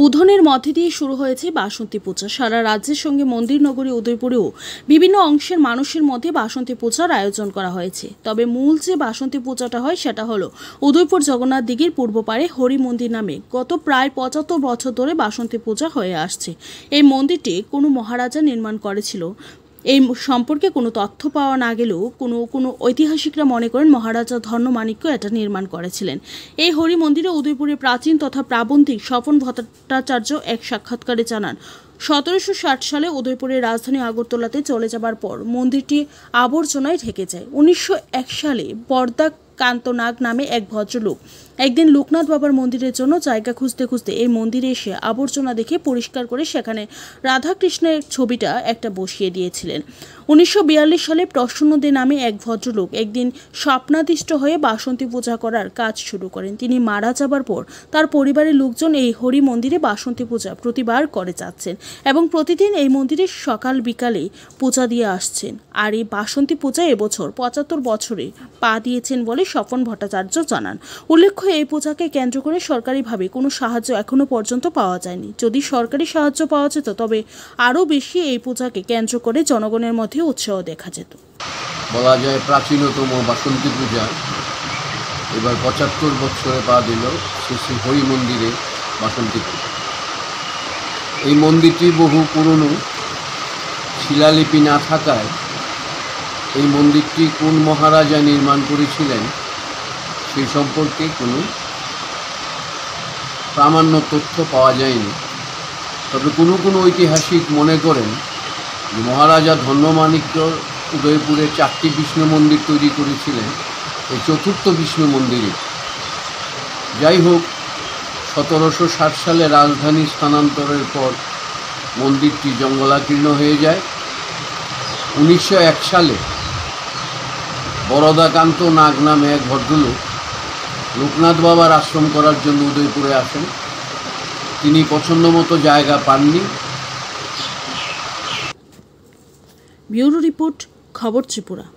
বুধনের মধ্যে দিয়ে শুরু হয়েছে বাসন্তী পূজা। সারা রাজ্যের সঙ্গে মন্দির নগরী উদয়পুরেও বিভিন্ন অংশের মানুষের মধ্যে বাসন্তী পূজার আয়োজন করা হয়েছে। তবে মূল যে বাসন্তী পূজাটা হয় সেটা হলো উদয়পুর জগন্নাথ দিঘির পূর্ব পারে হরি মন্দির নামে গত প্রায় ৭৫ বছর ধরে বাসন্তী পূজা হয়ে আসছে। এই মন্দিরটি কোনো মহারাজা নির্মাণ করেছিল। এই সম্পর্কে কোনো তথ্য পাওয়া না গেলেও কোনো ঐতিহাসিকরা মনে করেন মহারাজা ধর্মমাণিক্য এটা নির্মাণ করেছিলেন। এই হরি মন্দিরে উদয়পুরে প্রাচীন তথা প্রাবন্ধিক স্বপন ভট্টাচার্য এক সাক্ষাৎকারে জানান, ১৭৬০ সালে উদয়পুরের রাজধানী আগরতলাতে চলে যাবার পর মন্দিরটি আবর্জনায় ঢেকে যায়। ১৯০১ সালে বর্দা কান্তনাগ নামে এক ভদ্রলোক একদিন লোকনাথ বাবার মন্দিরের জন্য জায়গা খুঁজতে খুঁজতে এই মন্দিরে এসে আবর্জনা দেখে পরিষ্কার করে সেখানে রাধাকৃষ্ণের ছবিটা একটা বসিয়ে দিয়েছিলেন। ১৯৪২ সালে প্রসন্নদে নামে এক ভদ্রলোক একদিন স্বপ্নাদিষ্ট হয়ে বাসন্তী পূজা করার কাজ শুরু করেন। তিনি মারা যাবার পর তার পরিবারের লোকজন এই হরি মন্দিরে বাসন্তী পূজা প্রতিবার করে যাচ্ছেন এবং প্রতিদিন এই মন্দিরে সকাল বিকালে পূজা দিয়ে আসছেন। আর এই বাসন্তী পূজা এবছর ৭৫ বছরে পা দিয়েছেন বলে স্বপন ভট্টাচার্য জানান। উল্লেখ্য, এই পূজাকে কেন্দ্র করে সরকারিভাবে কোনো সাহায্য এখনো পর্যন্ত পাওয়া যায়নি। যদি সরকারি সাহায্য পাওয়া যেত তবে আরও বেশি এই পূজাকে কেন্দ্র করে জনগণের মধ্যে উৎসাহ দেখা যেত। বলা যায় প্রাচীনতম বাসন্তী পূজা এবার ৭৫ বছরে পা দিল। শ্রী হরি মন্দিরে বাসন্তী পূজা, এই মন্দিরটি বহু পুরনো, শিলালিপি না থাকায় এই মন্দিরটি কোন মহারাজা নির্মাণ করেছিলেন সেই সম্পর্কে কোনো প্রামাণ্য তথ্য পাওয়া যায়নি। তবে কোনো ঐতিহাসিক মনে করেন মহারাজা ধন্যমাণিক্য উদয়পুরে ৪টি বিষ্ণু মন্দির তৈরি করেছিলেন, এই ৪র্থ বিষ্ণু মন্দিরে। যাই হোক, ১৭৬০ সালে রাজধানী স্থানান্তরের পর মন্দিরটি জঙ্গলাকীর্ণ হয়ে যায়। ১৯০১ সালে বরদাকান্ত নাগ নামে এক ভদ্রলোক লোকনাথ বাবার আশ্রম করার জন্য উদয়পুরে আসেন। তিনি পছন্দ মতো জায়গা পাননি। ব্যুরো রিপোর্ট, খবর ত্রিপুরা।